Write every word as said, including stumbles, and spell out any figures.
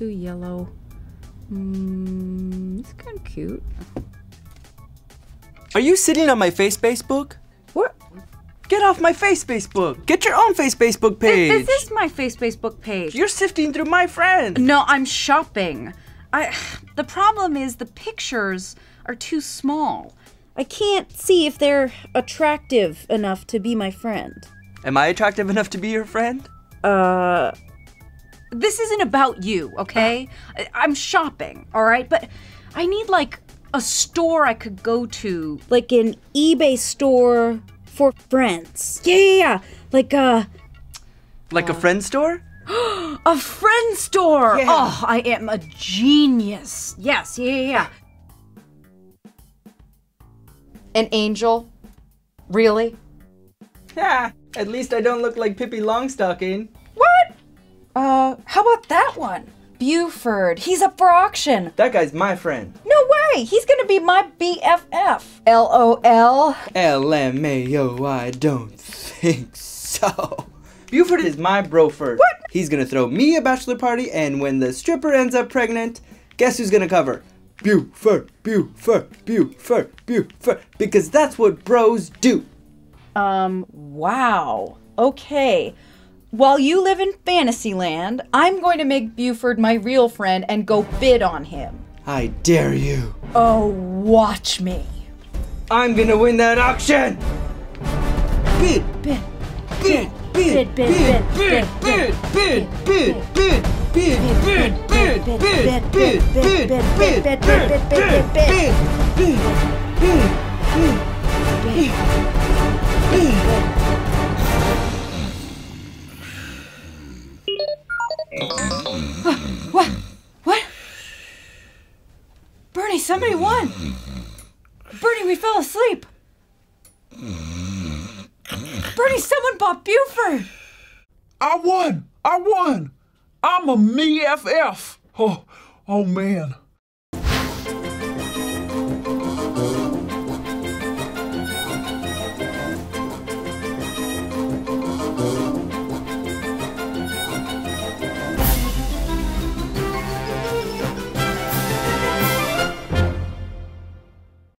too yellow. Mm, it's kind of cute. Are you sitting on my face Facebook? What? Get off my face Facebook! Get your own face Facebook page! This, this is my face Facebook page. You're sifting through my friends. No, I'm shopping. I. The problem is the pictures are too small. I can't see if they're attractive enough to be my friend. Am I attractive enough to be your friend? Uh... This isn't about you, okay? Uh, I'm shopping, all right? But I need, like, a store I could go to. Like an eBay store for friends. Yeah, yeah, yeah. Like a... Like uh, a friend store? A friend store! Yeah. Oh, I am a genius. Yes, yeah, yeah, yeah. An angel? Really? Yeah, at least I don't look like Pippi Longstocking. What? Uh, how about that one? Buford, he's up for auction. That guy's my friend. No way, he's gonna be my B F F. L O L. L M A O, I don't think so. Buford is my broford. What? He's gonna throw me a bachelor party, and when the stripper ends up pregnant, guess who's gonna cover? Buford, Buford, Buford, Buford, because that's what bros do. Um, wow. Okay. While you live in Fantasyland, I'm going to make Buford my real friend and go bid on him. I dare you. Oh, watch me. I'm gonna win that auction! Bid! Bid! Bid! Bid! Bid! Bid! Bid! Bid! Bid! Bid! Bid! Bid! Bid! Bid! Bid! Bid! Bid! Bid! Bid! Bid! Bid! Bid! What? What? Bernie, somebody won! Bernie, we fell asleep! Bernie, someone bought Buford! I won! I won! I'm a M F F! Oh, oh man.